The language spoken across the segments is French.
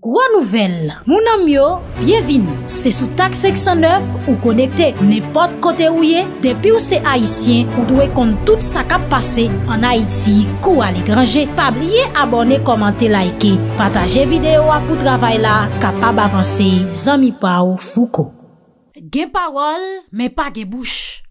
Gros nouvelle, mon ami, bienvenue. C'est sous TAK 609 ou connecté n'importe côté où y est. Depuis où c'est haïtien, vous devez compter tout ça qui a passé en Haïti ou à l'étranger. Pas oublier abonner, commenter, liker, partager vidéo pour travail là capable avancer Zami Pao Foucault. Gen parole mais pas gen bouche.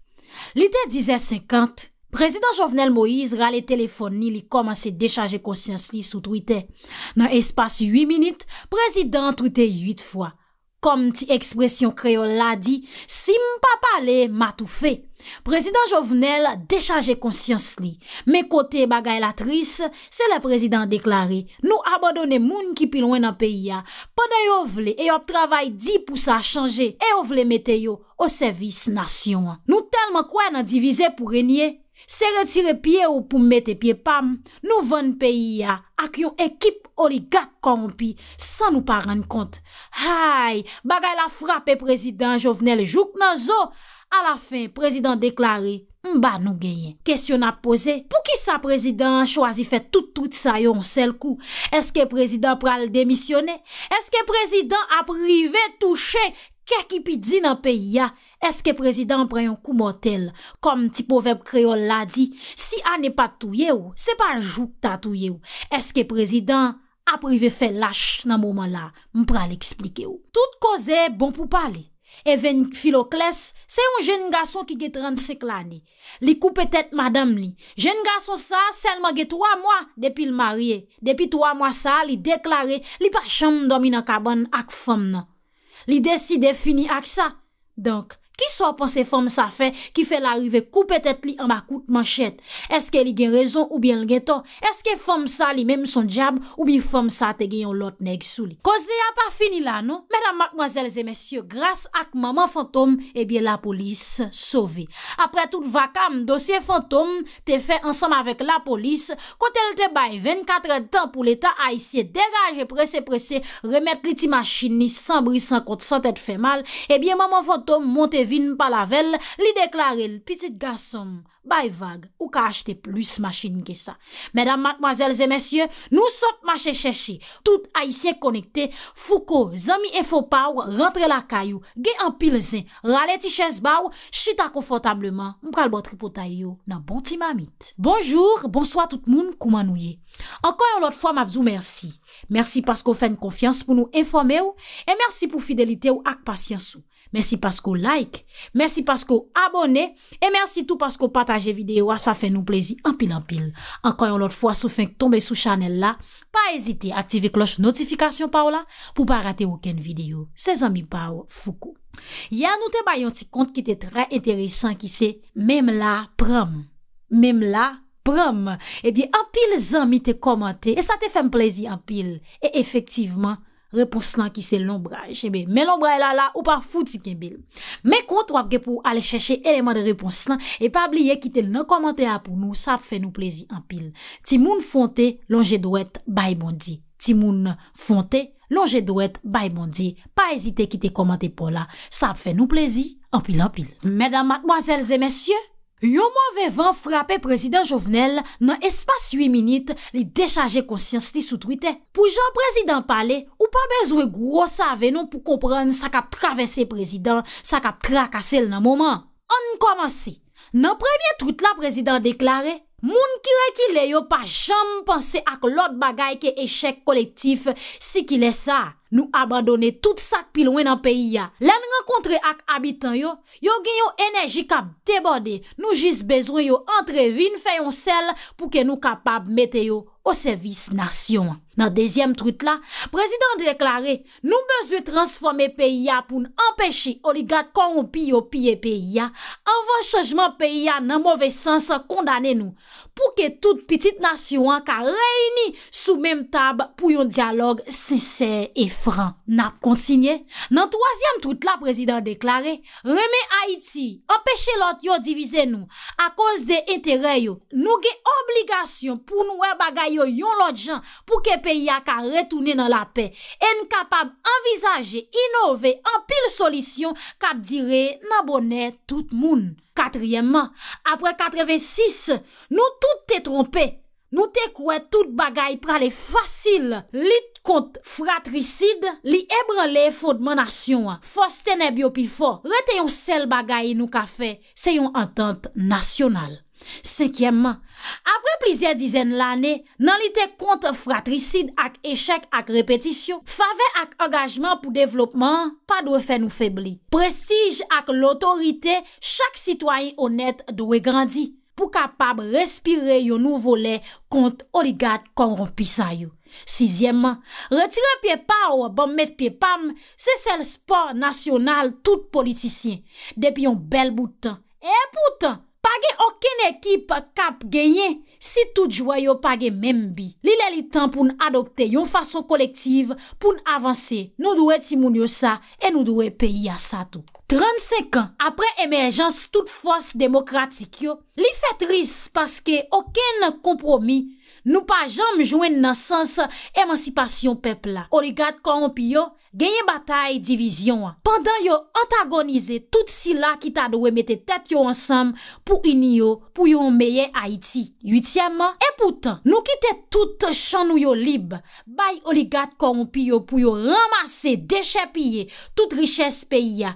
L'idée 10h50. Président Jovenel Moïse râle téléphone ni li commence décharger conscience li sous Twitter. Dans espace 8 minutes, président tweeté 8 fois. Comme ti expression créole l'a dit, si m'pa parler, m'a tout fait. Président Jovenel décharger conscience li. Mais côté bagay la triste, c'est le président déclaré. Nous abandonner moun ki pi loin dans pays a. Pendant yo vle et yo travail dit pour ça changer et yo vle mette yo au service nation. Nous tellement quoi nan diviser pour régner. Se retire pied ou pour mettre pied pam, nous vendre pays à une équipe oligarque corrompue sans nous pas rendre compte. Aïe, bagay la frappe président Jovenel Jout nan zo. À la fin, président déclaré, mba nous gagner. Question à poser, pour qui ça président choisi fait tout ça yon seul coup? Est-ce que président pral démissionner? Est-ce que président a privé touché qu'est-ce qui peut dire dans le pays? Est-ce que le président prend un coup mortel? Comme petit proverbe créole l'a dit, si on n'est pas touye ou, c'est pas jou ta touye ou. Est-ce que le président a privé fait lâche dans moment là? M'pral l'expliquer ou. Tout cause est bon pour parler. Even Philoclès, c'est un jeune garçon qui a 35 l'année. Li coupe tête madame li. Jeune garçon ça, seulement ge 3 mois depuis le marié. Depuis 3 mois ça, li déclaré, li pas chambre dormi dans cabane ak femme nan. Li décide fini ak ça. Donc, qui soit pensé femme ça fait, qui fait l'arrivée couper tête li en bas coute manchette? Est-ce que li gen raison ou bien li gen tort? Est-ce que femme ça li même son diable ou bien femme ça te gen yon lot nèg sou li? Cause a pas fini là, non? Mesdames, mademoiselles et messieurs, grâce ak maman fantôme, eh bien la police sauvée. Après toute vacances, dossier fantôme te fait ensemble avec la police, quand elle te baille 24 heures de temps pour l'état haïtien dégager, pressé, remettre li ti machine ni sans bris, sans compte, sans tête fait mal, eh bien maman fantôme monte vin pa la vel, li déclaré le petit garçon, bay vague, ou ka acheter plus machine que ça. Mesdames, mademoiselles et messieurs, nous sommes marché chercher. Tout haïtien connecté, Foucault, Zami et Fopaou, rentre la caillou, ge en pilzin, rale ti chaise baou, chita confortablement, m'pral bon tripotayou, nan bon ti mamite. Bonjour, bonsoir tout moun, kouman nouye. Encore une autre fois, m'abzou merci. Merci parce qu'on fait une confiance pour nous informer ou, et merci pour fidélité ou ak patience ou. Merci parce qu'on like, merci parce qu'on abonne, et merci tout parce qu'on partage vidéo, ça fait nous plaisir en pile. Encore une autre fois, si vous faites tomber sous channel là, pas hésiter à activer cloche notification par là, pour pas rater aucune vidéo. C'est Ami Pao Foucault. Hier, nous te bayon ti compte qui était très intéressant, qui c'est, même là, prom. Eh bien, en pile, Zami te commenté, et ça te fait plaisir en pile. Et effectivement, réponse là qui c'est l'ombrage. Eh bien, mais l'ombrage là, ou pas foutu Kimbil. Mais contre, ou avez pour aller chercher éléments de réponse là, et pas oublier quitter le commentaire pour nous, ça fait nous plaisir en pile. Timoun Fonté, longe douette, bye bondi. Timoun Fonté, longe douette, bye bondi. Pas hésiter quitter commenter pour là, ça fait nous plaisir en pile. Mesdames, mademoiselles et messieurs, yon mauvais vent frappé président Jovenel dans espace 8 minutes, li décharger conscience li sous Twitter. Pour Jean président parler, ou pas besoin gros save non pour comprendre ça qu'a traversé président, ça qu'a tracassé le moment. On commence. Dans premier tweet la président déclaré, moun ki rekile yo pas jamais pensé à l'autre bagay que échec collectif si qu'il est ça. Nous abandonner tout ça pi loin dans pays ya. L'en rencontrer ak habitant yo gen yo énergie k'ap déborder. Nous juste besoin yo entre vin fè yon sel pour que nous capable mette yo au service nation. Dans deuxième truc là, président déclaré, nous besoin transformer pays ya pour empêcher oligarque corrompu yo piller pays ya. Avant changement pays ya dans mauvais sens condamner nous pour que toute petite nation ka réuni sous même table pour un dialogue sincère et franc. N'a consigné. Dans troisième tweet la président déclaré, remet Haïti, empêcher l'autre yo diviser nous à cause des intérêts yo. Nous gen obligation pour nous bagay yo yon l'autre gens pour que pays a ka retourner dans la paix. En capable envisager, innover en pile solution k'ap dire nan bonnet tout moun. Quatrièmement, après 86, nous tout t'es trompé. Nous te koué tout bagay prale facile. Lit contre fratricide, li ébranle fondement nation. Force ténèbres yo pi fort. Rete yon sel bagay nou ka fait, c'est yon entente nationale. Cinquièmement, après plusieurs dizaines d'années, nan lite contre fratricide ak échec ak répétition, faveur ak engagement pour développement, pas doit faire nous faiblir. Prestige ak l'autorité, chaque citoyen honnête doit grandir pour capable respirer yon nouveau lait contre oligarque corrompu sa yo. Sixièmement, retirer pied pa ou bon mettre pied pam, c'est celle sport national tout politicien depuis un bel bout de temps. Et pourtant, pas aucune équipe cap gagner si tout joyeux pas même bi. Il est temps pour nous adopter une façon collective pour nous avancer. Nous devons timounio ça et nous devons payer à ça tout. 35 ans après émergence toute force démocratique yo, li fait triste parce que aucun compromis nous pas jamais joindre dans sens émancipation peuple là. Oligarque corrompu yo gagner bataille division pendant yo antagoniser tout si là qui t'a doué mettre tête yo ensemble pour unir yo pour yon meilleur Haïti. 8èmement, et pourtant nous quitter tout champ nou yo libre bay oligarque corrompu yo pour yo ramasser déchets piller toute richesse pays.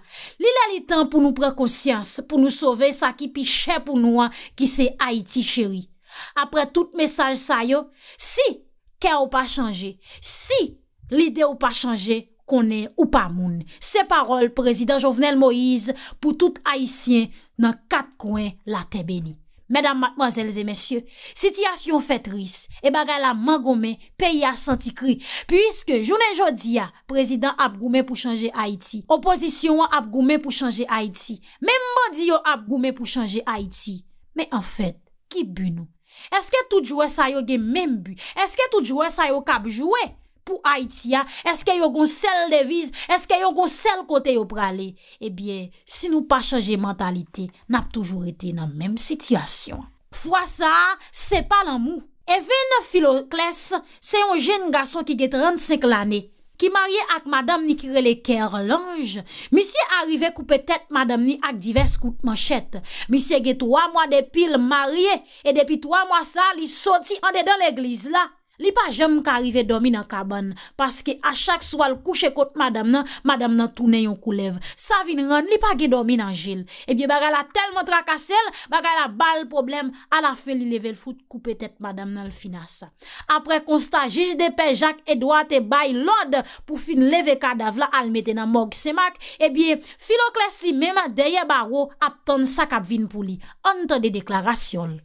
Li temps pour nous prendre conscience pour nous sauver ça qui pi cher pour nous qui c'est Haïti chéri. Après tout message ça yo, si cœur ou pas changé, si l'idée ou pas changé, qu'on est ou pas moun. Ces paroles président Jovenel Moïse pour tout haïtien dans quatre coins la terre bénie. Mesdames, mademoiselles et messieurs, situation fait triste et bagay la mangome pays a senti cri puisque journée jodi a président a goumé pour changer Haïti, opposition a goumé pour changer Haïti, même bandi a goumé pour changer Haïti. Mais en fait, qui but nous? Est-ce que tout joueur ça yo gen même but? Est-ce que tout joueur ça yo kap jouer pour Haïti? Est-ce que yo gon sel devise? Est-ce que yo gon sel côté yo pralé? Eh bien, si nous pas changer mentalité, n'a toujours été dans même situation. Fois ça, c'est pas l'amour. Even Philoclès, c'est un jeune garçon qui a 35 l'année, qui marié avec madame ni qui relè Kerlange. Monsieur arrivé couper tête madame ni avec divers coups de manchette. Monsieur gè 3 mois de pile marié et depuis 3 mois ça, il sorti en dedans l'église là. Li pa jam k'arrive dormi dans cabane parce que à chaque soir le coucher côte madame nan tourner yon coulève. Ça vinn rendre li pa gen dormi dans gel. Eh bien bagay la tellement tracassel, bagay la balle problème à la fin li lever le foot couper tête madame nan le finance. Après constat juge de paix Jacques Edouard te bay l'ordre pour fin lever cadavre là al mettre dans morgue Saint-Marc, eh bien Philoclès li même derrière barreau attend ça k'ap vinn pour li. Entendez déclaration.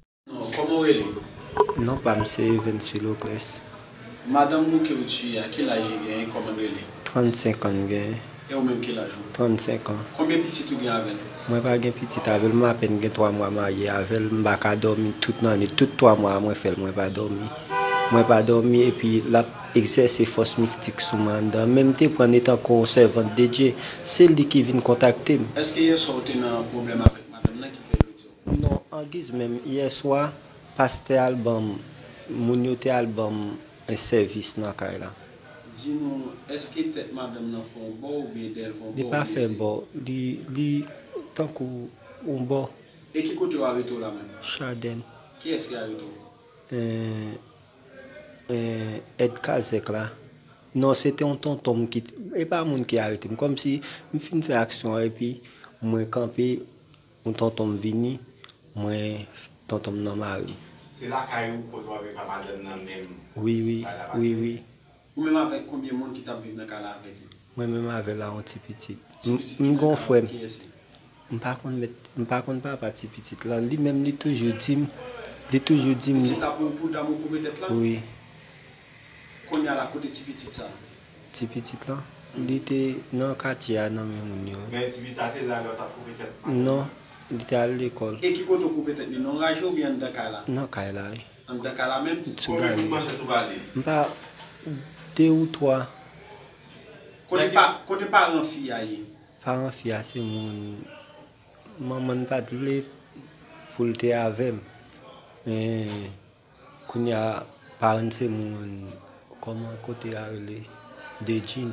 Comment elle? Non, pas monsieur Vince Philoclès. Madame, nous qui vous tuez, à quel âge vous comme elle? 35 ans. Et vous-même, quel âge? 35 ans. Combien de petits vous avez avec? Moi, pas de petits avec elle. Moi, à peine 3 mois marié avec elle. Je n'ai pas dormi toute l'année. Toutes 3 mois, moi, je n'ai pas dormi. Je n'ai pas dormi. Et puis, là, exercer force mystique sous mandat. Même si vous êtes encore servante de Dieu, c'est lui qui vient contacter. Est-ce qu'il y a un problème avec madame qui fait le job? Non, en guise même. Hier soir, Pasteur album, mounioté album, un service dans la là. Dis-nous, est-ce que madame n'a fait un bon ou bien d'elle font bon? Il n'a pas fait bon. Il tant qu'on bon. Et qui côté vous avez tout là même? Chaden. Qui est-ce qui a eu tout? Ed Kazek là. Non, c'était un tonton qui. Et pas moun qui a arrêté. Comme si je fin fait action et puis, moi campé, un tonton vini, moi. C'est là que vous vous avec la madame même. Oui. Ou même avec combien de monde qui t'a vécu dans le cas avec vous? Moi même avec la petite petite. Mon frère. Je ne connais pas petite petite. Lui-même, il toujours dit. C'est là pour d'amour pour mettre là? Oui. Combien à la côté de petite ça? Petite petite là? Il était dans le quartier, dans même. Mais tu as été là, tu as non. Il était à l'école. Et qui compte couper tête? Non, ou bien en Dakala? Non, Kaila. En Dakala même? Pas 2 ou 3. Côté pas en fille? Pas en fille, c'est mon. Maman pas doublé pour le thé avec. Mais. Quand y a parents, c'est mon. Comment côté à les des jeans?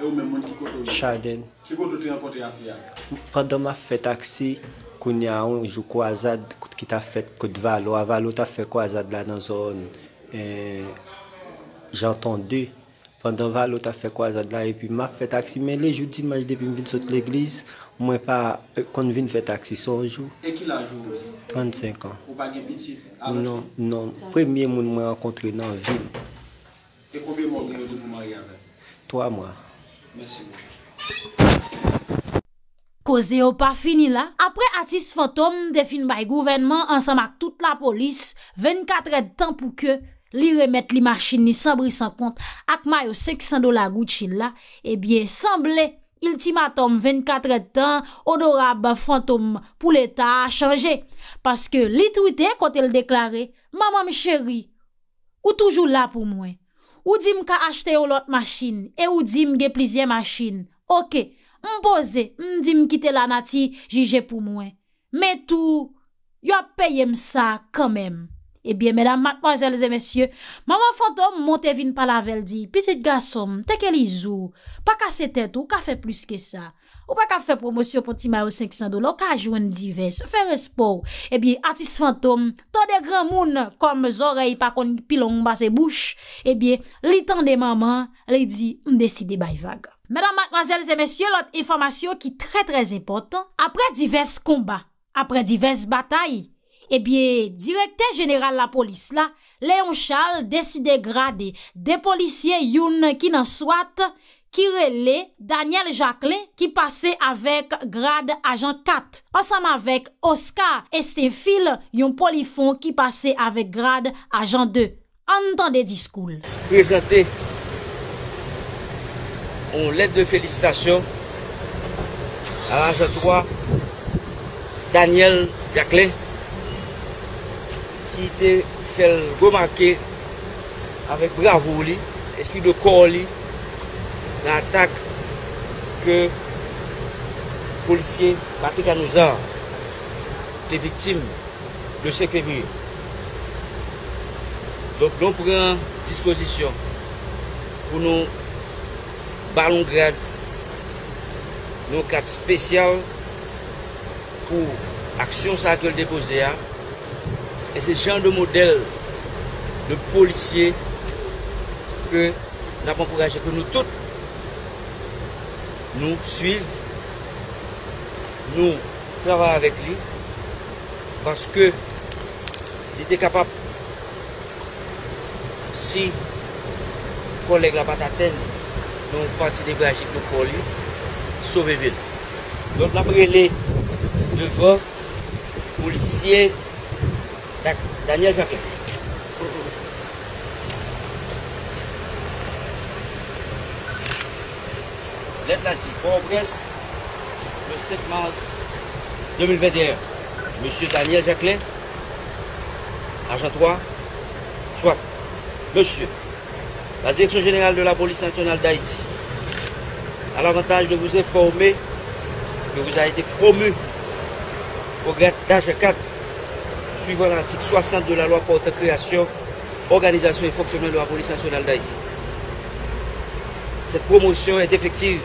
Et ou même qui côté? Chaden. Qui côté tu as porté à fille? Pendant ma fête taxi, qu'on y a un jour croisade qui t'a fait Côte Valo, Avalo t'a fait croisade là dans zone j'entends deux pendant Valo t'a fait croisade là et puis m'a fait taxi mais les jours dimanche depuis me vinn saute l'église moi pas quand vinn fait taxi son jour et qui l'a jour 35 ans ou pas gain petit non non premier monde moi rencontré dans ville et combien mois de vous marier avec 3 mois merci beaucoup. Cause au pas fini là, après artiste fantôme défini par gouvernement ensemble avec toute la police, 24 heures de temps pour que li remette li machine ni sans bris sans compte avec mayo $500 Gucci là, eh bien semblait ultimatum 24 heures de temps honorable fantôme pour l'état changer parce que li tweeté quand elle déclarait maman chérie ou toujours là pour moi. Ou dit me ka acheter l'autre machine et ou dit me gen plusieurs machines. OK. M'posé, m'di m'quitter la nati, jugé pour moi. Mais tout, y'a payé m'sa quand même. Eh bien, mesdames, mademoiselles et messieurs, maman fantôme monte vin par la vel dit, petit garçon, t'es quel izou, pas casser tête ou, ka fait plus que ça. Ou pas ka fait promotion pour ti mayo $500, ka jouen divers, faire espoir. Eh bien, artiste fantôme, tant de grands moun, comme oreilles pas kon pilon bas se bouche. Eh bien, li tan de maman, li dit, m'décide bay vague. Mesdames, mademoiselles et messieurs, l'autre information qui est très très importante. Après divers combats, après diverses batailles, eh bien, directeur général de la police, là, Léon Charles décide grader des policiers youn qui n'en soit, qui relaient Daniel Jacqueline, qui passait avec grade agent 4, ensemble avec Oscar et Stéphile, yon polyphon qui passait avec grade agent 2. Entendez discours. Présenté. On lettre de félicitations à l'agent 3 Daniel Jacqueline qui te fait remarquer avec bravoure, esprit de corps, l'attaque que le policier Patrick Anouzard était victime le 5 février. Donc nous prenons disposition pour nous ballon grade, nos cartes spéciales pour action ça que le déposé a. Et c'est ce genre de modèle de policier que nous avons encouragé que nous tous nous suivons, nous travaillons avec lui parce que il était capable si collègue la patatène donc partie des tragiques de Poli, sauver ville. Donc la brûlée devant policier Daniel Jacqueline. L'Atlantique, Port-au-Prince, le 7 mars 2021. Monsieur Daniel Jacqueline, agent 3, soit monsieur. La Direction générale de la Police nationale d'Haïti a l'avantage de vous informer que vous avez été promu au grade d'âge 4 suivant l'article 60 de la loi portant création, organisation et fonctionnement de la Police nationale d'Haïti. Cette promotion est effective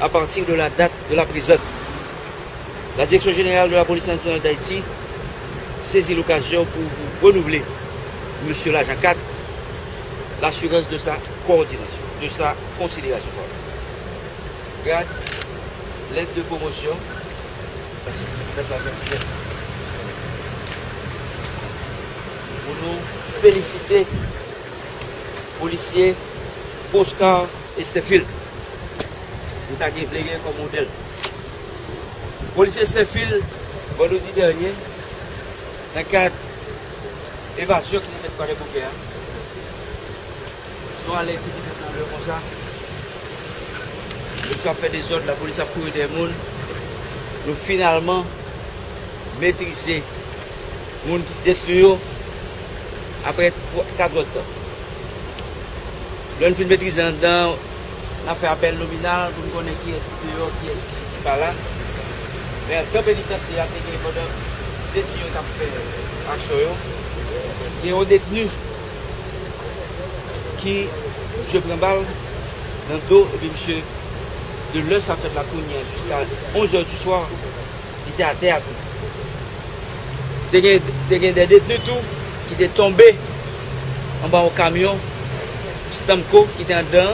à partir de la date de la présente. La Direction générale de la Police nationale d'Haïti saisit l'occasion pour vous renouveler, monsieur l'agent 4, l'assurance de sa coordination, de sa considération. Regarde, l'aide de promotion. Pour nous féliciter, policiers, Oscar et Stéphile. Vous avez plégué comme modèle. Policier Stéphile, vendredi dernier, dans le cadre d'évasion qui n'a fait pas de bouquet. Soit allés comme ça. Nous sommes fait des ordres, la police a couru des mondes. Nous finalement maîtrisé les gens qui détruisent après 4 heures. Nous avons maîtrisé en dedans, on a fait appel nominal pour nous connaître qui est dehors, qui est pas là. Mais le temps pénitentiaire, les détenus ont fait action. Et aux détenus qui, M. Brambal, dans le dos, et puis M. de l'Eus a fait la cournière jusqu'à 11 h du soir, il était à terre. Des détenus tout qui étaient tombés en bas au camion, Stamco qui était en dedans,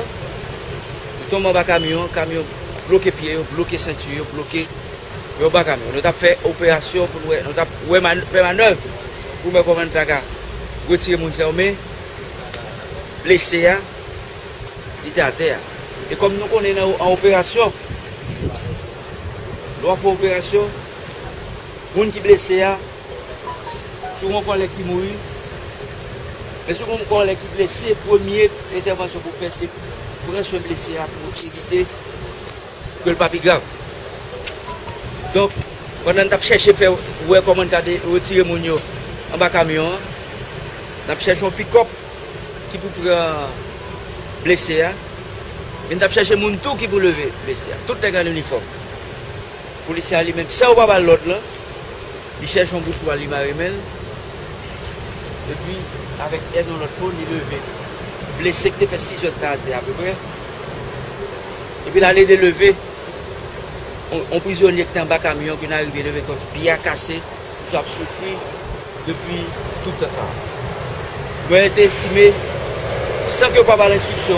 tombe en bas camion, camion bloqué pied, bloqué ceinture, bloqué au bas camion. Nous avons fait opération pour nous avons fait manœuvre pour me commander retirer mon armé, blessé, il était à terre. Et comme nous connaissons en opération, nous avons fait opération, les gens qui sont blessés, souvent les gens qui mourent, mais souvent les gens qui sont blessés, première intervention pour faire, c'est pour se blesser, pour éviter que le papier grave. Donc, pendant que nous cherchons à faire, comment retirer les gens en bas camion, nous cherchons un pick-up qui peut prendre blessé. Mais nous cherchons les gens qui peuvent lever blessé, tout est en uniforme. Les policiers à lui-même, ça ou pas l'autre là, ils cherchent un bout pour aller marimel. Et puis, avec aide dans l'autre pôle, il levé. Blessé qui fait 6 heures à peu près. Et puis, là, il a levé. On prisonnier qui est en bas camion, qui est arrivé levé comme bien cassé, qui a souffert depuis tout ça. Il a été estimé, sans que pas par l'instruction,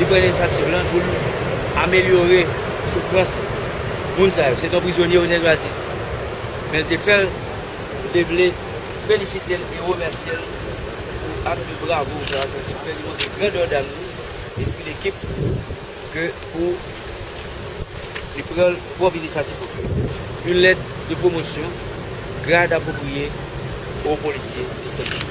il prenne l'initiative là pour améliorer la souffrance. C'est un prisonnier au négatif. Mais je voulais féliciter et remercier pour l'acte de bravoure, je voulais faire une grande dame, l'esprit d'équipe, que pour les propres initiatives. Une lettre de promotion, grade appropriée aux policiers de cette ville.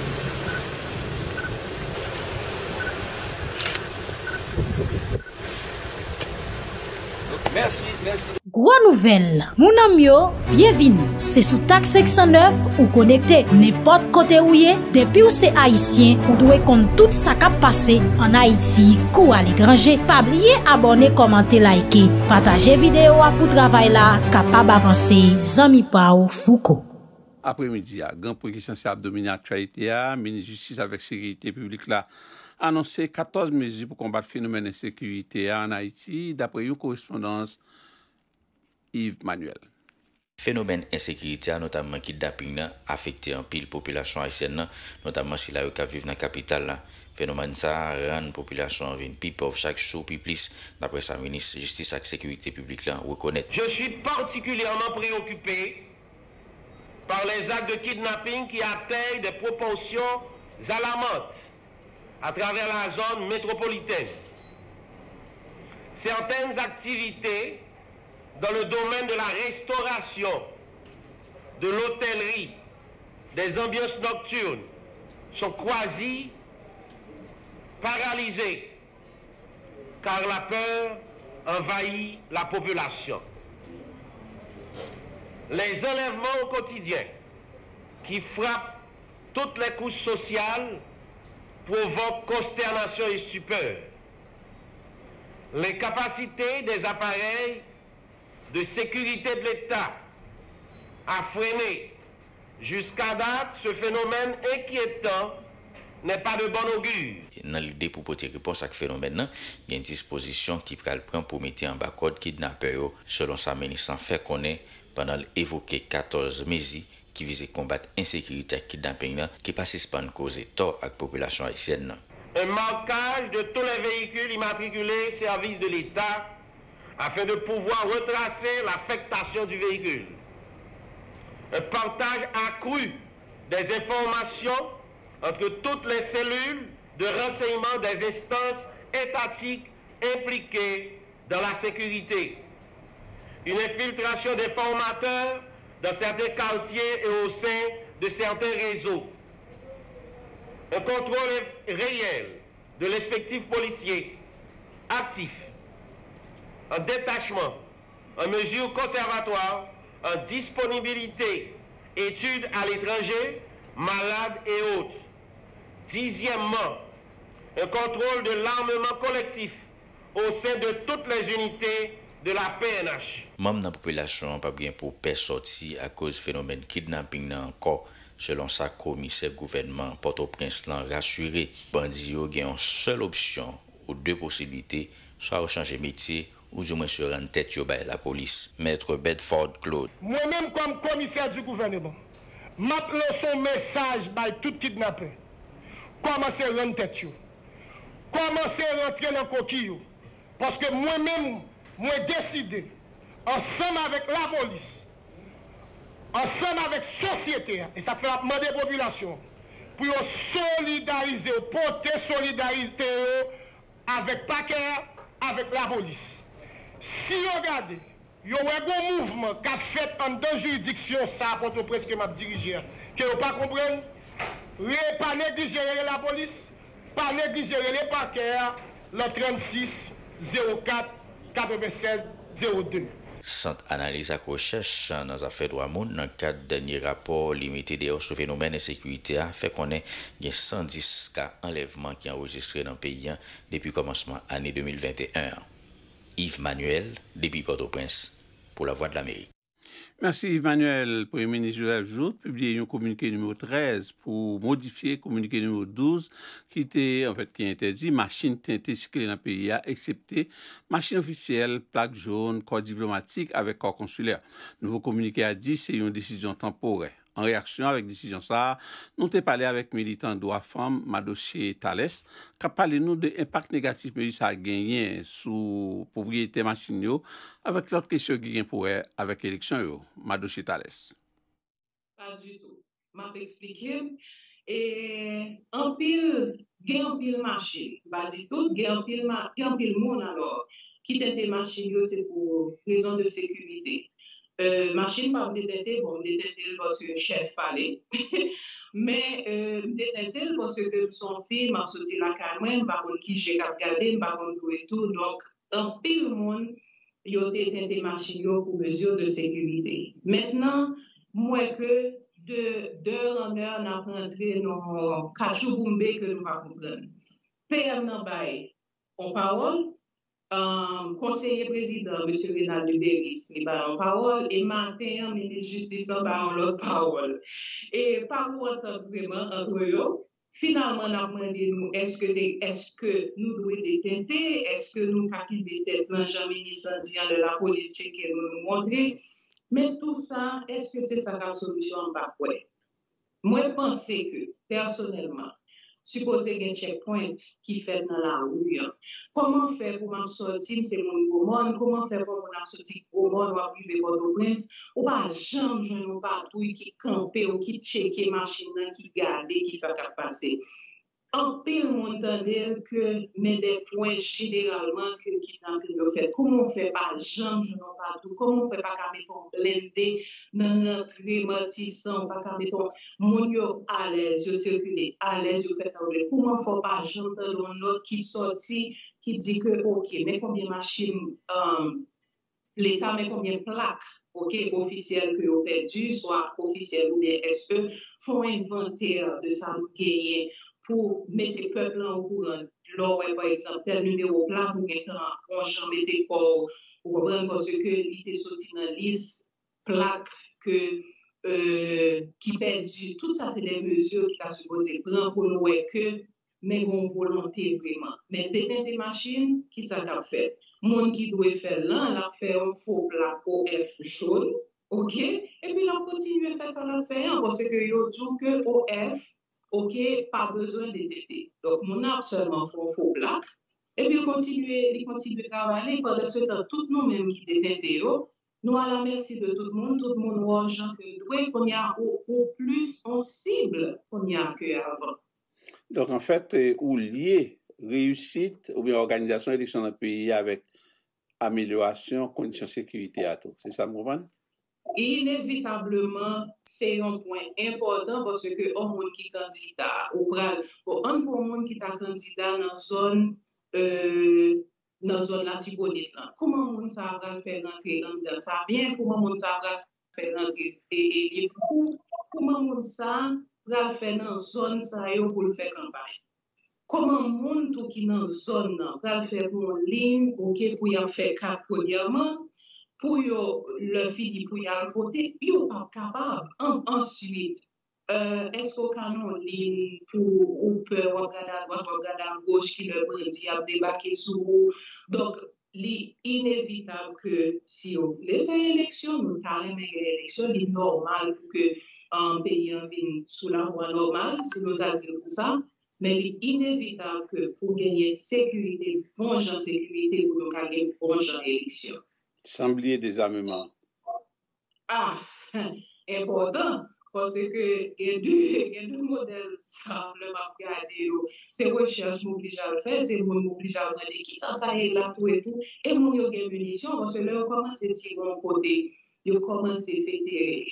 Merci, merci. Gros nouvelle, mon ami, bienvenue. C'est sous TAK 509 ou connecté n'importe côté où est. Depuis où c'est haïtien, vous devez compte tout ça qui a passé en Haïti, ou à l'étranger. Pas oublier abonner, commenter, liker, partager vidéo pour travail là, capable d'avancer. Zami Pao Foucault. Après-midi, grand position c'est abdominer actualité. Ministre de Justice avec sécurité publique là. Annoncé 14 mesures pour combattre le phénomène d'insécurité en Haïti, d'après une correspondance. Yves Manuel. Phénomène insécurité, notamment kidnapping, affecté en pile population haïtienne, notamment si la qui vivent dans la capitale. Phénomène ça rend la population vient plus pauvre chaque jour, plus plus, d'après sa ministre de Justice et de Sécurité publique, reconnaître. Je suis particulièrement préoccupé par les actes de kidnapping qui atteignent des proportions alarmantes à travers la zone métropolitaine. Certaines activités dans le domaine de la restauration, de l'hôtellerie, des ambiances nocturnes, sont quasi paralysées car la peur envahit la population. Les enlèvements au quotidien qui frappent toutes les couches sociales provoquent consternation et stupeur. Les capacités des appareils de sécurité de l'État a freiné jusqu'à date ce phénomène inquiétant n'est pas de bon augure. Dans l'idée pour porter réponse à ce phénomène, il y a une disposition qui prend pour mettre en bas code kidnappeur. Selon sa ministre, en fait qu'on est pendant l'évoqué 14 mesures qui visent à combattre l'insécurité et le kidnapping qui passent par cause tort à la population haïtienne. Un marquage de tous les véhicules immatriculés services de l'État afin de pouvoir retracer l'affectation du véhicule. Un partage accru des informations entre toutes les cellules de renseignement des instances étatiques impliquées dans la sécurité. Une infiltration des formateurs dans certains quartiers et au sein de certains réseaux. Un contrôle réel de l'effectif policier actif. En détachement, en mesure conservatoire, en disponibilité, études à l'étranger, malades et autres. 10e, un contrôle de l'armement collectif au sein de toutes les unités de la PNH. Même dans la population, pas bien pour perdre sortie à cause du phénomène kidnapping encore. Selon sa commissaire gouvernement, Port-au-Prince l'a rassuré. Bandits ont une seule option ou deux possibilités, soit changer de métier ou du moins sur en tête de la police. Maître Bedford Claude. Moi-même, comme commissaire du gouvernement, je lance un message à tout kidnappé. Commencez à rendre tête. Commencez à rentrer dans le coquille. Parce que moi-même, moi décidé, ensemble avec la police, ensemble avec la société, et ça fait la demande des populations, pour solidariser, porter solidarité avec Paquet, avec la police. Si vous regardez, il y a un mouvement qui a fait en deux juridictions, ça, contre presque ma dirigeante, que vous ne comprenez pas, pas négliger la police, pas négliger les Paquets, le 36 04 96 02. Centre analyse à recherche dans les affaires de Wamoun, dans le cadre du dernier rapport limité des hauts phénomènes de sécurité, a fait qu'on ait 110 cas d'enlèvement qui ont enregistré dans le pays depuis le commencement de l'année 2021. Yves Manuel, depuis Port-au-Prince, pour la Voix de l'Amérique. Merci Yves Manuel. Premier ministre Joseph Jout publié un communiqué numéro 13 pour modifier le communiqué numéro 12 qui était en fait qui interdit machine teintée circuler dans le pays, excepté machine officielle, plaque jaune, corps diplomatique avec corps consulaire. Nouveau communiqué a dit c'est une décision temporaire. En réaction avec décision ça, nous avons parlé avec militant droit femme Madoche Thales qui a parlé nous de l'impact négatif que ça a gagné sur propriété machine avec l'autre question qui vient pour elle avec l'élection. Madoche Thales. Pas du tout. Je vais expliquer. Et en pile, il y a un pile marché. Il y a un pile monde alors qui était machine, c'est pour raison de sécurité. Machine pas détecter, bon détecter parce que chef parlait, mais détecter parce que son fils m'a sorti la caméra, m'a dit qui j'ai regardé, m'a dit tout, donc en pile monde y a détecté machine pour mesure de sécurité. Maintenant moi que de en heure n'a rentré dans Kachouboumbé que nous pas comprendre. Père n'a bail en parole. Conseiller président, M. Rénal Duberis, il va en parole, et matin, ministre de Justice, il va en l'autre parole. Et par contre, vraiment, entre eux, finalement, on a demandé nous, est-ce que nous devons détenter, est-ce que nous avons peut-être un Jean-Ministre de la police qui nous montrer, mais tout ça, est-ce que c'est ça la solution? Moi, je pense que, personnellement, supposé qu'il y a un checkpoint qui fait dans la rue. Comment faire pour m'en sortir, c'est mon gros monde, comment faire pour m'en sortir au monde, ou privé Port-au-Prince, ou pas jamais je ne patrouille qui camper ou qui checker machine, qui garde, qui s'en a passé. En pile, on entendait que mais des points généralement que kidnapping ont fait. Comment on fait pas jambe, je n'en parle. Comment on fait pas qu'à mettre en blindé dans l'entrée matissant, pas qu'à mettre monio à l'aise, je circule à l'aise, je fais ça. Comment faut pas jambe dans l'autre qui sortit, qui dit que ok, mais combien machines l'État, mais combien plaques ok, officiel que vous perdu, soit officiel ou bien SE, font inventaire de ça gagner. Pour mettre le peuple en courant. L'OE, par exemple, tel numéro là, pour quelqu'un en jamais été corps, parce que il était sorti dans la liste, plaque, qui perdu. Tout ça, c'est des mesures qui sont supposées prendre pour nous que, mais on volonté vraiment. Mais déteindre des machines, qui ça t'a fait? Monde qui doit faire là, elle a fait un faux plat OF jaune, ok? Et puis là, on continue à faire ça, là, parce que yo dit que OF, ok, pas besoin de détecter. Donc, mon a seulement fait un faux plaque. Et puis, il continue de travailler. Pendant ce temps, tous nous-mêmes qui détectons, nous à la merci de tout le monde, aux gens que nous qu'on y a au plus en cible qu'on y a qu'avant. Donc, en fait, ou lier réussite ou bien organisation élection d'un pays avec amélioration, conditions de sécurité à tout. C'est ça, mon bon? Inévitablement, c'est un point important parce que on monde qui candidat au pral, on pour monde qui ta candidat dans zone Latibonite. Comment monde ça va faire rentrer dans ça bien, comment monde ça va faire rentrer et comment monde ça va faire dans zone ça pour le faire campagne. Comment monde tout qui dans zone va faire en ligne, OK pour y en faire quatre premièrement. Pour le fille pour y aller voter, ils sont pas capables. Ensuite, est-ce qu'on a une ligne pour ou peut regarder à droite, regarder à gauche qui le brindit à débarquer sur vous? Donc, li inévitable que si on voulait faire élection, nous allons faire élection, il est normal que un pays vienne sous la voie normale, si nous allons dire ça, mais il est inévitable que pour gagner sécurité, bon genre sécurité, pour nous gagner bon genre élection. Semblier désarmement. Ah, important, parce que il y a deux modèles simplement regardés. C'est recherche m'oblige à le faire, c'est moi m'oblige à demander qui ça est là tout et tout. Et mon yo gagne munitions parce que là on commence à tirer un côté, on commence à fêter.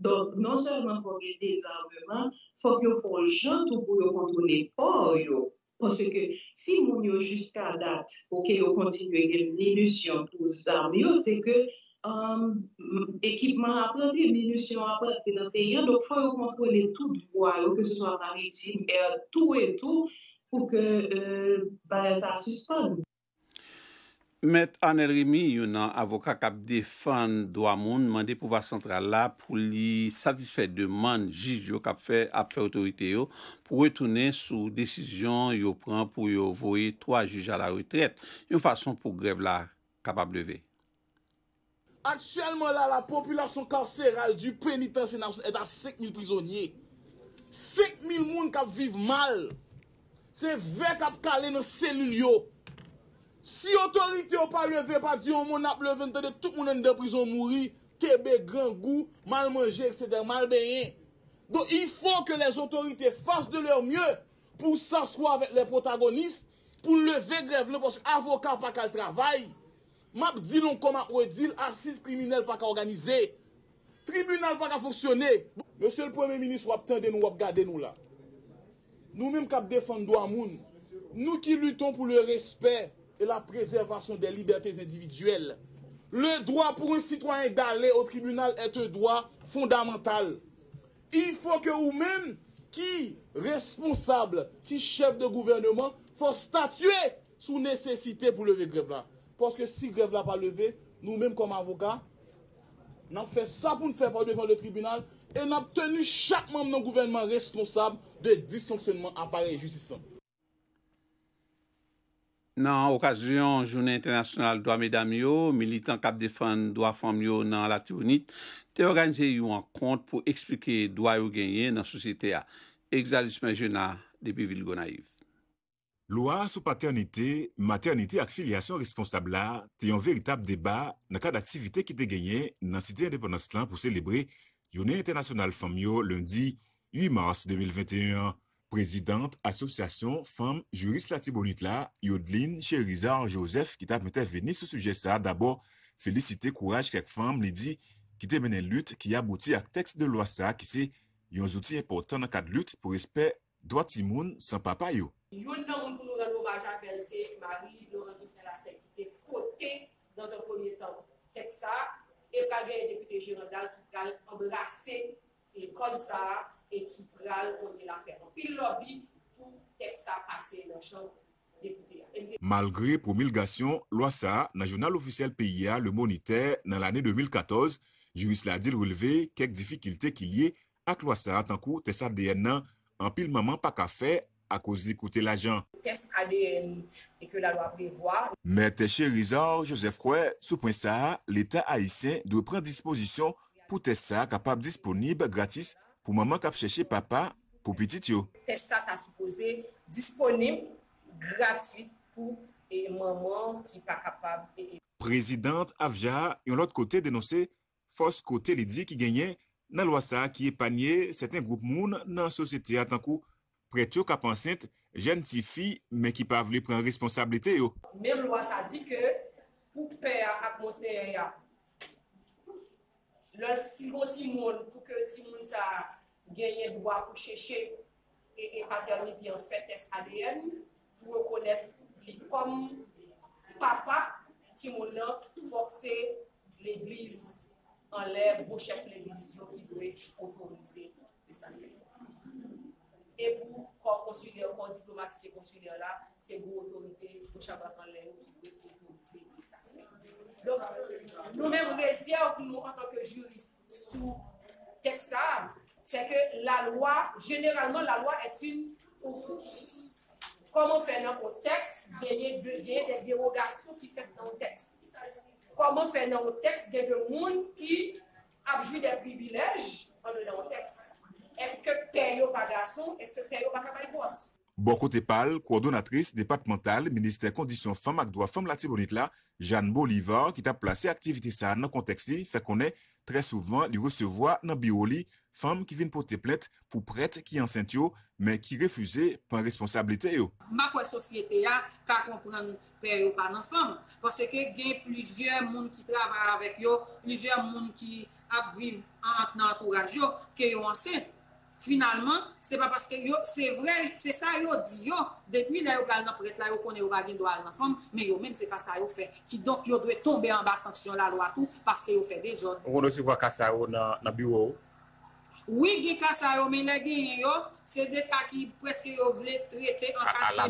Donc non seulement faut qu'il y ait des armements, faut qu'il faut le gens tout pour contrôler pas yo. Parce que si mon yo jusqu'à date, ok, on continue à gagner munitions pour armes, c'est que équipement à prendre, munitions à prendre dans le pays. Donc, il faut contrôler toute voie, que ce soit maritime, air, tout et tout, pour que ça suspende. M. Anel Rémy, un avocat qui défend droit monde, demandé pouvoir central là pour lui satisfaire demande juge qui a fait autorité pour retourner sous décision yo prend pour yo voyer 3 juges à la retraite. Une façon pour grève là capable de lever. Actuellement, là, la population carcérale du pénitencier est à 5000 prisonniers. 5000 personnes qui vivent mal. C'est vrai qui calé dans cellules. Si l'autorité n'a pas levé, pas dit on n'a pas levé, tout le monde est en prison mourir, TB, grand goût, mal manger, etc., mal baigné. Donc il faut que les autorités fassent de leur mieux pour s'asseoir avec les protagonistes, pour lever grève, parce que l'avocat n'a pas qu'à travail. Map dit non comme à Odile, assise criminelle pas qu'à organiser, tribunal pas qu'à fonctionner. Monsieur le Premier ministre, vous attendez nous, vous gardez nous là. Nous-mêmes qui défendons droit moun, nous qui luttons pour le respect et la préservation des libertés individuelles. Le droit pour un citoyen d'aller au tribunal est un droit fondamental. Il faut que vous-même, qui responsable, qui chef de gouvernement, faut statuer sous nécessité pour lever grève là. Parce que si grève n'a pas levé, nous-mêmes comme avocats, nous avons fait ça pour ne faire pas devant le tribunal et nous avons tenu chaque membre du gouvernement responsable de dysfonctionnement à pareil justice. Dans l'occasion Journée internationale droit mesdames, militants qui défendent droit femmes dans la Tibonite, ont organisé un compte pour expliquer droit au gagné dans la société. Exalus Mejena, depuis Ville-Gonaïve. Loi sur paternité, maternité et filiation responsable là, c'est un véritable débat dans le cadre d'activités qui ont gagné dans la cité indépendance pour célébrer Journée internationale Femmes lundi 8 mars 2021. Présidente Association Femmes Juristes la Tibonite là, Yodline Chérizard Joseph qui t'a intervenu sur ce sujet ça. D'abord, féliciter courage quelques femmes, les dit qui t'a mené lutte qui aboutit à texte de loi ça qui c'est un outil important dans le cadre de lutte pour respect droit timoun sans papa yo. Yon nan pou nou rendre hommage à elle, c'est Marie-Laurent-Joseph qui était côté dans un premier temps Texas et par le député Girondal qui a embrassé et comme ça et qui pral on est l'affaire en pile lobby pour Texas passer dans chambre député. Malgré promulgation loi ça dans journal officiel PIA le Moniteur dans l'année 2014, juriste la dit relever quelques difficultés qu'il y ait à loi ça tant que Texas DNA en pile maman pas qu'à faire à cause d'écouter l'agent. Test ADN et que la loi prévoit. Mais Chérizard Joseph Croix, sous point ça, l'État haïtien doit prendre disposition pour test ça capable disponible gratis pour maman qui chercher papa pour petit yo. Test ça t'a supposé disponible gratuit pour et maman qui pas capable. Présidente Avja, et l'autre côté dénoncé force côté l'idée qui gagnait dans loi ça qui épargnait certains groupes moun dans société à tant coup prête au cap enceinte, jeune petite fille, mais qui pas voulu prendre responsabilité. Même loi, ça dit que pour père à conseiller, si bon petit monde, pour que petit monde ça gagne droit pour chercher et paternité en fait test ADN, pour reconnaître comme papa, petit monde là, forcer l'église en l'air, beau chef l'église qui doit autoriser le salut. Et pour corps consulaire, corps diplomatique et consulaire là, c'est pour l'autorité, pour Chabat en l'air, qui peut autoriser ça. Donc, nous-mêmes, réserve nous en tant que juristes sous Texas, c'est que la loi, généralement, la loi est une Comment faire dans le texte, il y a des dérogations qui sont faites dans le texte. Comment faire dans le texte, il y a des gens qui abjouent des privilèges dans le texte. Est-ce que paye au garçon? Est-ce que paye au travail boss? Bokote Pal, coordonnatrice départementale, ministère conditions femmes et droits femmes la Tibonite là, Jeanne Bolivar, qui t'a placé activité ça dans contexte, fait qu'on est très souvent lui recevoir dans bureau li femmes qui viennent porter plainte pour prêtre qui enceinte mais qui refusait par responsabilité yo. Ma quoi société a qu'à comprendre père pas dans femme parce que gain plusieurs monde qui travaillent avec yo, plusieurs monde qui a vivre en entourage yo que yo enceinte. Finalement, c'est pas parce que c'est vrai, c'est ça yo dit yo depuis là yo gal nan prêtre là yo connaît yo pas gen droit nan femme mais yo même c'est pas ça yo fait qui donc yo doit tomber en bas sanction la loi tout parce que yo fait des ordres. On recevoir kasa yo dans bureau. Oui, gen kasa yo mais les gen yo c'est des cas qui presque yo voulait traiter en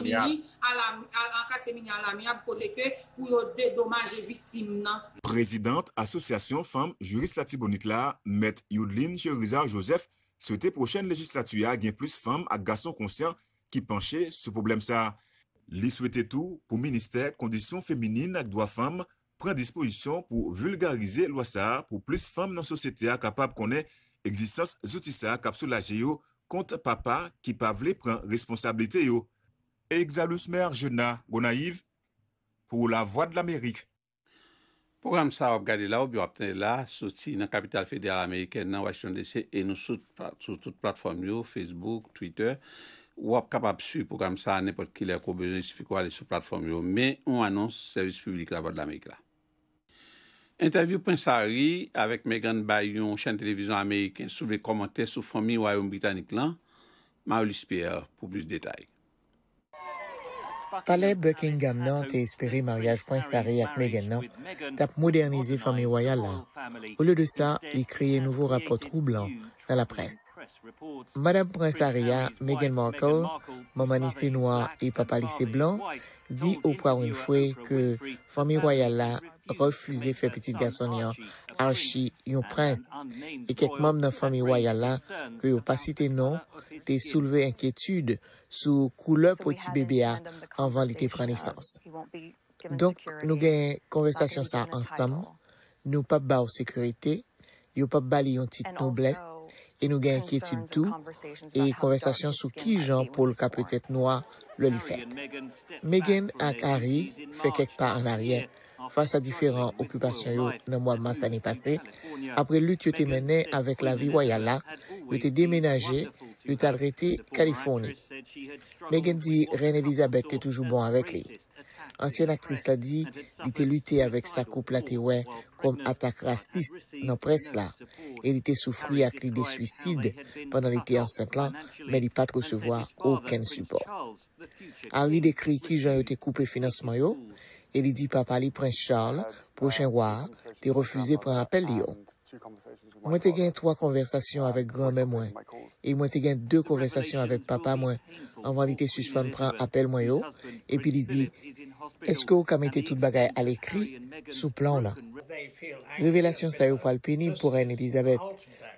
catimini à l'amiable côté que pour yo dédommager victime nan. Présidente association femmes juristes la Tibonite là, maître Yodline Chérizard Joseph souhaiter prochaine législature a gain plus femmes à garçons conscients qui penchaient ce problème ça. Li souhaiter tout pour ministère conditions féminines et droits femmes prend disposition pour vulgariser loi ça pour plus femmes dans société à capable connaît existence outils ça cap soulager yo contre papa qui pas veut prendre responsabilité yo. Exalus mère Jena Gonaïve pour la voix de l'Amérique. Programme ça a regardé là, on a obtenu là, sorti dans la capitale fédérale américaine, dans Washington DC, et nous sur toutes plateformes, Facebook, Twitter, ou capable de suivre programme ça à n'importe qui, il suffit qu'on aille sur plateforme, mais on annonce service public la voix de l'Amérique là. Interview Prince Harry avec Meghan Bayon, chaîne télévision américaine, sous les commentaires sur famille Royaume-Britannique là, Marie-Laurent-Joseph Pierre pour plus de détails. Palais Buckingham nan te espéré mariage Prince Harry avec Meghan nan tap moderniser famille royale là. Au lieu de ça, il crée un nouveau rapport troublant dans la presse. Madame Prince Harry, Meghan Markle, maman lycée noire et papa lycée blanc, dit au Oprah Winfrey que famille royale là refusait faire petit garçon Archie un prince et quelques membres de la famille royale là que yo pas cité non, te soulevé inquiétude sous couleur petit bébé a avant l'été prend naissance. Donc nous gagne conversation ça ensemble, nous pas ba sécurité, yo pas ba li yon petite noblesse et nous gagne inquiétude tout et conversation sur qui Jean Paul ka peut-être noir le li fait. Meghan ak Harry fait quelque part en arrière face à différentes occupations dans le mois de mars l'année passée. Après lutte qui menée avec la vie royale là, yo te déménagé il est arrêté Californie. Meghan dit Reine Elisabeth est toujours bon avec lui. Ancienne actrice l'a dit, il était lutté avec sa couple latéoué comme attaque raciste dans la presse là. Il était souffri à cri de suicide pendant l'été enceinte là, mais il n'a pas recevoir aucun support. Harry décrit qui Jean été coupé financement yo, et il dit papa li Prince Charles, prochain roi, t'es refusé pour un appel yo. Moi te gain 3 conversations avec grand-mère moi et moi te gain 2 conversations avec papa moi avant d'être suspendre prend appel moi yo et puis il dit est-ce que vous ka mette toute bagaille à l'écrit sous plan là. Révélation ça yo pral pénible pour Reine Elisabeth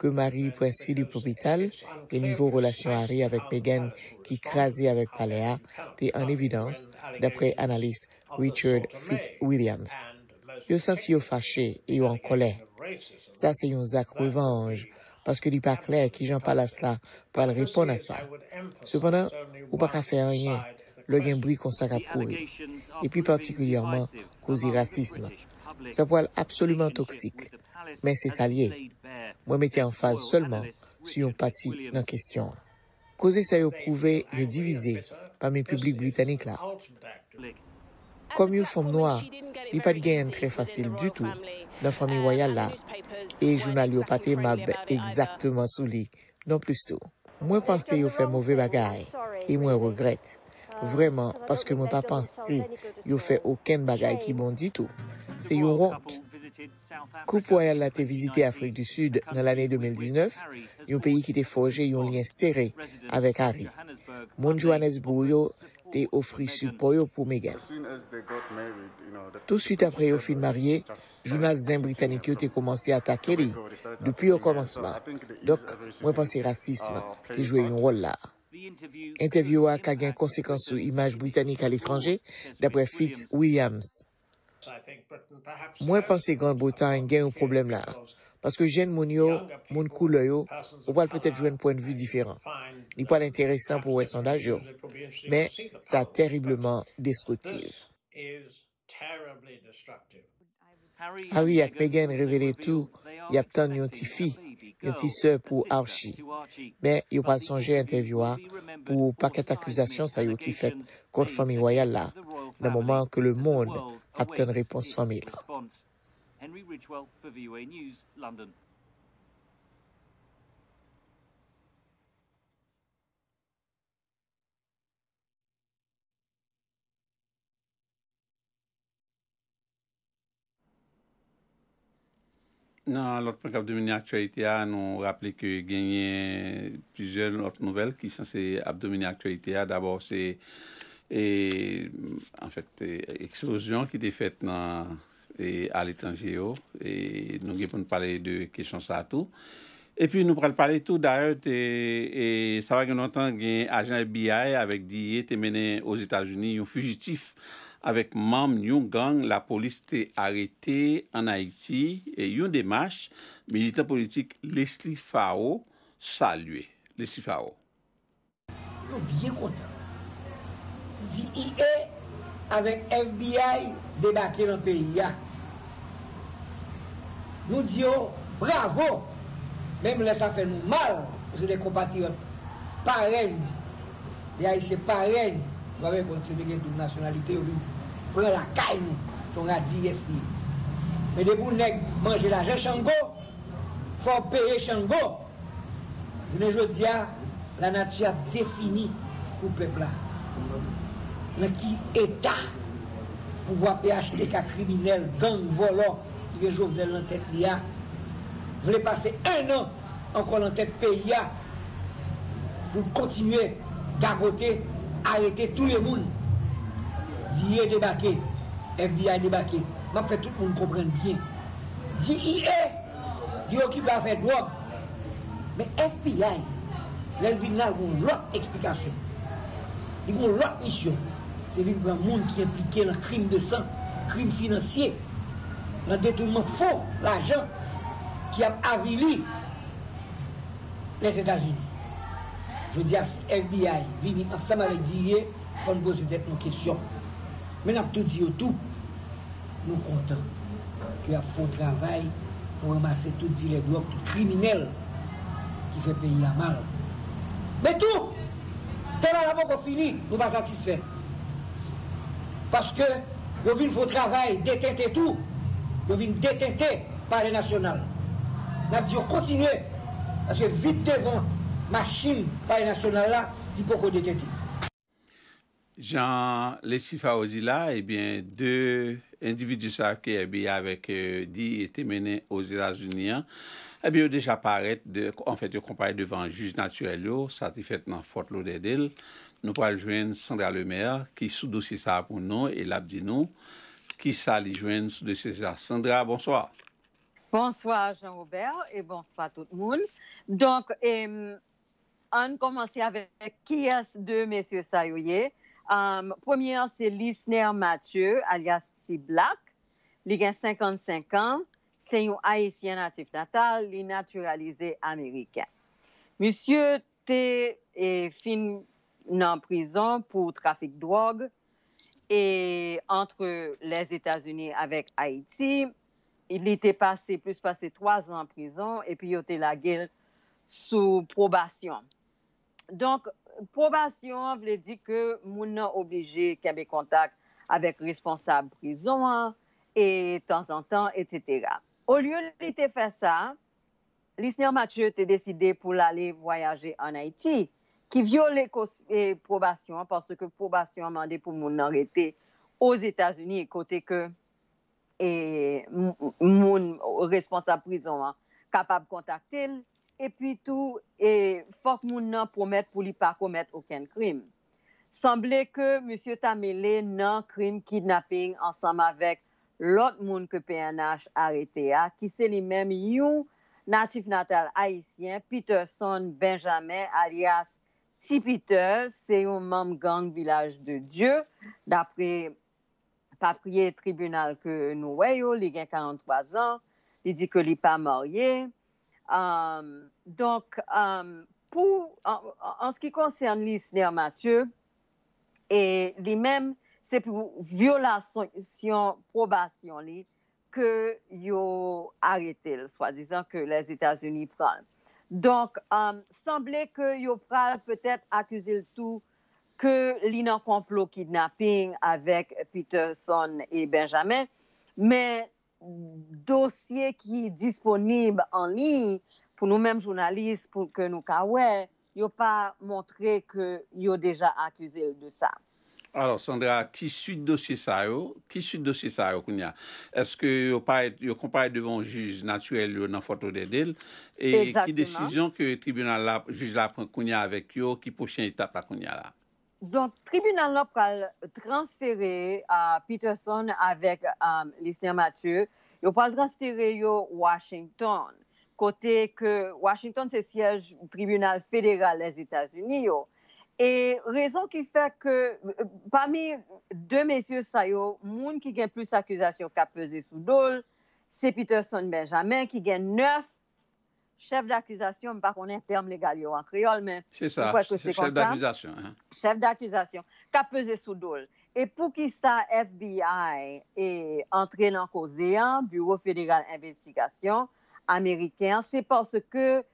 que Marie Prince Philippe hôpital et niveau relation Harry avec Meghan qui crasé avec Palea t'es en évidence d'après analyste Richard Fitzwilliams. Yo senti yo fâché et yo en colère. Ça, c'est un acte revanche, parce que il n'est pas clair qui j'en parle à cela pour répondre à ça. Cependant, on ne peut pas faire rien. Le gain bruit qu'on s'en courir. Et puis particulièrement, causer racisme. Ça peut être absolument toxique, mais c'est salié. Moi, mettez en phase seulement sur un parti dans la question. Causer ça, vous prouvez, vous divisez parmi le public britannique là. Comme une femme noire, il n'y a pas de gain très facile du tout dans la famille royale là. Et journal pas m'a exactement sous lui. Non plus tout. Moi pensais yo fait mauvais bagaille et moi regrette. Vraiment parce que moi pas pensé yo fait aucun bagaille qui bon dit tout. C'est yo honte. Coupe royale a été visité Afrique du Sud dans l'année 2019, un pays qui était forgé un lien serré avec Harry. Mon Johannesburg t'es offri support pour Meghan. Tout de suite après au film marié, journal Zin britannique a commencé à attaquer lui depuis au commencement. Donc, moi pensais racisme qui jouait un rôle là. Interview a gen conséquence sur l'image britannique à l'étranger, d'après Fitzwilliams. Moi, je pense que Grande-Bretagne a un problème là. Parce que jeune mounio, moun couleur, on va peut-être jouer un point de vue différent. Il n'est pas intéressant pour les sondages, mais ça terriblement destructif. Harry et Meghan révélé tout, y a tant une petite fille, une petite sœur pour Archie. Mais ils n'ont pas songé à interviewer pour paquet d'accusations ça qui fait contre famille royale là, dans le moment que le monde obtient une réponse famille. Henry Ridgewell for VOA News, London. Non, l'autre point qui a dominé l'actualité, nous rappelons que gagné plusieurs autres nouvelles qui sont censées dominer l'actualité. D'abord, c'est en fait explosion qui était faite dans et à l'étranger. Et nous allons parler de questions ça tout. Et puis, nous allons parler tout d'ailleurs. Ça va que nous entendons un agent FBI avec DIE qui est mené aux États-Unis, un fugitif avec membre d'une gang. La police est arrêtée en Haïti. Et une démarche, militant politique Leslie Fao saluée. Leslie Fao. Nous sommes bien contents. DIE avec FBI débarqué dans le pays. Nous disons bravo, même là ça fait nous mal, vous êtes des compatriotes pareils, des Haïtiens pareils, nous avons considéré qu'il y a une nationalité, on prend la caille, nous, on a dit yes. Mais de vous manger l'argent Chango, il faut payer Chango. Je dis à la nature définie pour le peuple. Dans qui état pouvoir acheter qu'un criminel, gang, volant, qui est Jovenel en tête l'IA, voulait passer un an encore en tête PIA pour continuer gagoter, arrêter tout le monde. DIE débarqué, FBI débarqué. Je fais tout le monde comprendre bien. DIE, il occupe la faire drogue. Mais FBI, l'Elvin a une autre explication. Ils ont l'autre mission. C'est vivre un monde qui est impliqué dans le crime de sang, crime financier, dans le détournement faux, l'argent qui a avili les États-Unis. Je dis à FBI, venez ensemble avec DIE pour nous poser nos questions. Mais nous avons tout dit au tout. Nous sommes contents qu'il y a faux travail pour ramasser tout les drogues, tout criminel qui fait payer à mal. Mais tout, tellement la qu'on finit, nous ne sommes pas satisfaits. Parce que vous venez faire travail, détenter tout, vous venez détenter par les nationales. Nous disons continuez, parce que vite devant machine par les nationales là, il faut qu'on détente. Jean Leslie Fao dit là, eh bien, deux individus qui étaient avec DIE étaient menés aux États-Unis. Eh bien, déjà paraît, en fait, ils comparaient devant un juge naturel, ça a été fait dans Fort Lauderdale. Nous allons joindre Sandra Le Maire qui sous dossier ça pour nous et l'abdi nous qui s'allie joindre sous dossier ça. Sandra, bonsoir. Bonsoir Jean-Robert et bonsoir tout le monde. Donc, on commence avec qui est de messieurs Sayoye. Première, c'est Lysner Mathieu, alias T-Black. Il a 55 ans. C'est un Haïtien natif natal, il est naturalisé américain. Monsieur T est fin en prison pour trafic de drogue et entre les États-Unis avec Haïti, il était passé 3 ans en prison et puis il était lagué sous probation. Donc, probation veut dire que moun obligé qu'il y ait contact avec responsable prison et de temps en temps, etc. Au lieu de faire ça, Lysner Mathieu a décidé pour aller voyager en Haïti. Qui viole probation parce que probation a demandé pour mon arrêté aux États-Unis côté que mon responsable prison capable de contacter et puis tout et faut que mon promettre pour lui pas commettre aucun crime. Semblait que monsieur Tamélé non crime kidnapping ensemble avec l'autre monde que PNH arrêté a qui c'est les mêmes natif natal haïtien Peterson Benjamin alias Petit Peter, c'est un membre gang Village de Dieu. D'après papier tribunal que nous voyons, il a 43 ans. Il dit qu'il n'est pas marié. En ce qui concerne Lysner Mathieu, et lui-même, c'est pour violation, probation, que yo arrêté, soi-disant que les États-Unis prennent. Donc, semblait que yo pral peut-être accusé le tout que l'in complot kidnapping avec Peterson et Benjamin, mais dossier qui est disponible en ligne pour nous-mêmes journalistes, pour que nous kawè, yo pas montré que yo déjà accusé de ça. Alors, Sandra, qui suit le dossier ça yo? Qui suit le dossier ça yo, Kounia? Est-ce que vous comparez devant un juge naturel dans la photo de Del? Et qui décision que le tribunal, la, juge la prend Kounia avec yo? Qui prochaine étape la Kounia là? Donc, le tribunal là va transférer à Peterson avec Lysner Mathieu. Il va transférer à Washington. Côté que Washington, c'est siège du tribunal fédéral des États-Unis. Et raison qui fait que parmi deux messieurs ça yo, moun qui gagne plus d'accusations qu'a pesé sous dol, c'est Peterson Benjamin qui gagne 9 chefs d'accusation, je ne connais pas le terme légal en créole, mais c'est ça, chef d'accusation. Hein? Chef d'accusation qu'a pesé sous dol. Et pour qui ça FBI est entré dans causéan, Bureau fédéral investigation américain, c'est parce que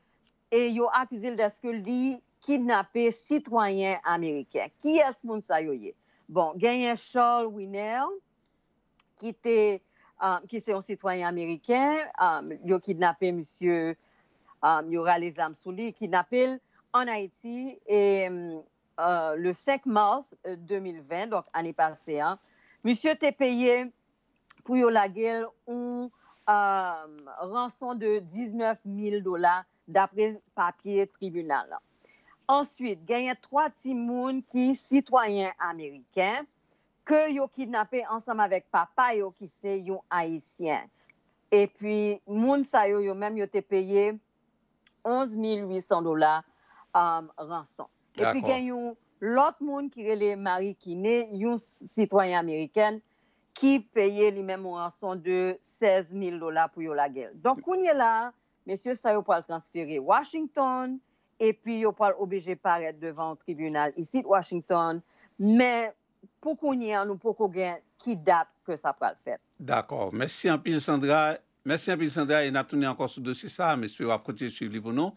ils ont accusé de ce que dit kidnappé citoyen américain. Qui est-ce moun sa yo ye? Bon, gagné Charles Winner, qui c'est un citoyen américain, yo kidnappé monsieur, Yolagel Souly, kidnappé en Haïti et le 5 mars 2020, donc année passée, hein, monsieur t'est payé pour Yolagel une rançon de $19 000 d'après papier tribunal. Ensuite, il y a 3 timouns qui sont citoyens américains que yo kidnappé ensemble avec papa yo qui c'est un haïtien. Et puis moun sa yo yo même yo te payé $11 800 rançon. Et puis il y a l'autre moun qui relè Marie qui né un citoyen américain qui payait lui-même une rançon de $16 000 pour yo la guerre. Donc on y est là, monsieur sa yo pour le transférer Washington. Et puis, ils sont obligés de paraître devant le tribunal ici de Washington. Mais pour qu'on y ait, nous pouvons gagner qui date que ça peut le faire. D'accord. Merci en pile, Sandra. Merci en pile, Sandra. Et nous tourné encore sur le dossier ça, mais je vais continuer de suivre pour nous.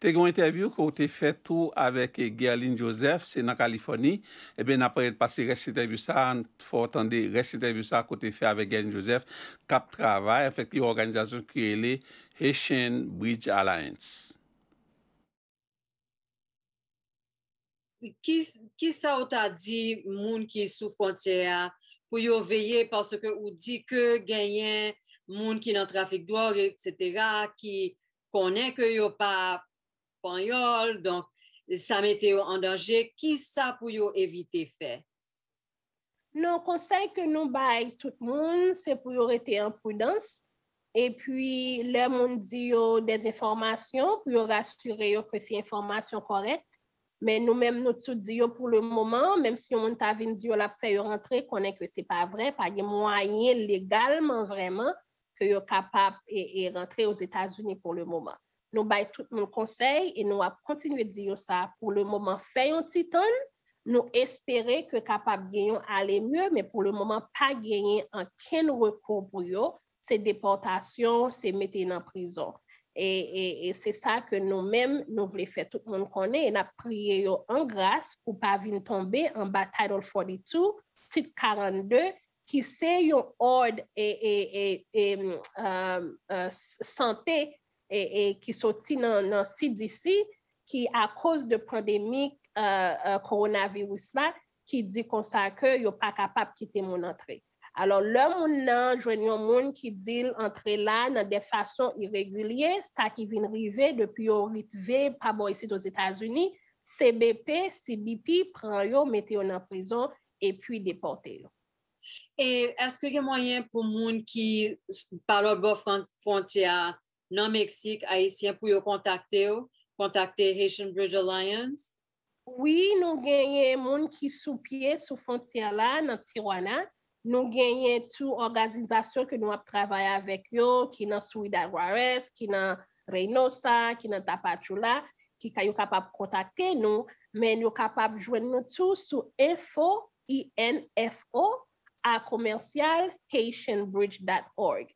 Tu as une interview que tu as fait tout avec Yodline Joseph, c'est dans la Californie. Et bien, après passer reste interview ça, il faut attendre reste interview ça que tu as fait avec Yodline Joseph, Cap Travail, avec une organisation qui est les Haitian Bridge Alliance. Qui ça t'a dit, moun qui sous frontière, pour y veiller parce que ou dit que gagnent moun qui dans trafic drogue, etc., qui connaît que y a pas panyol, donc ça mettait en danger. Qui ça pour y éviter faire? Non, conseil que nous baille tout le monde, c'est pour y rester en prudence. Et puis, le monde dit des informations pour y rassurer que c'est information correcte. Mais nous-mêmes, nous tout disons pour le moment, même si on t'a vu dire la fait rentrer, qu'on est que c'est pas vrai, pas de moyens légalement vraiment que yo capable et rentrer aux États-Unis pour le moment. Nous bail tout le conseil et nous va continuer de dire ça pour le moment. Fait un petit temps, nous espérer que capable gagner aller mieux, mais pour le moment pas gagner aucun recours pour yo, c'est déportation, c'est mettre en prison. Et c'est ça que nous-mêmes, nous voulons faire tout le monde connaître. Et nous prions en grâce pour ne pas tomber en bataille dans le 42, titre 42, qui c'est un ordre santé et qui sortit dans CDC, qui à cause de la pandémie coronavirus, là, qui dit qu'on n'est pas capable de quitter mon entrée. Alors, le monde qui dit entrer là de façon irrégulière, ça qui vient arriver depuis au Ritve, pas bon ici aux États-Unis, CBP, CBP, prend yo, mettez en prison et puis déporter. Et est-ce qu'il y a moyen pour monde qui parle de frontière non Mexique, haïtien, pour yo contacter Haitian Bridge Alliance? Oui, nous gagnons monde qui sous pied sous frontière là dans Tijuana. Nous gagnons toute organisation que nous travaillons avec eux, qui dans Ciudad Juarez, qui dans Reynosa, qui dans Tapachula, qui sont capables de contacter nous, mais nous capables de joindre nous tous sur info@commercialhaitianbridge.org.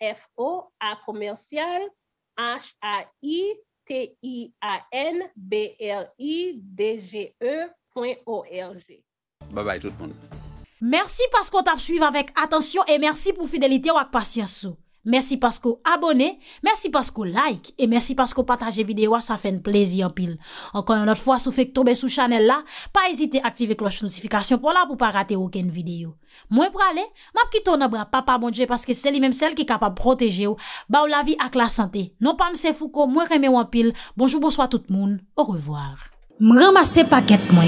info@commercialhaitianbridge.org. Bye bye tout le monde. Merci parce qu'on t'a suivi avec attention et merci pour fidélité ou avec patience. Merci parce qu'on abonné, merci parce qu'on like et merci parce qu'on partage vidéo, ça fait un plaisir en pile. Encore une autre fois, si vous faites tomber sous channel là, pas hésiter à activer cloche notification pour là pour pas rater aucune vidéo. Moi pour aller, m'a quitté ton bras papa bon Dieu parce que c'est lui même celle qui est capable de protéger ou ba ou la vie avec la santé. Non pas m'se Foucault, moi remé en pile. Bonjour, bonsoir tout le monde. Au revoir. M'ramasser paquet moi.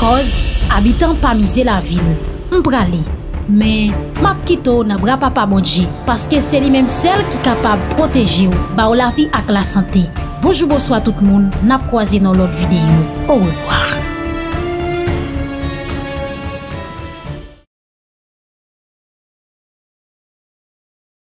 Cause habitant pas miser la ville. M'pralé. Mais map kito na bra papa bonji parce que c'est lui-même celle qui est capable de protéger ou la vie avec la santé. Bonjour bonsoir tout le monde, n'a croisé dans l'autre vidéo. Au revoir.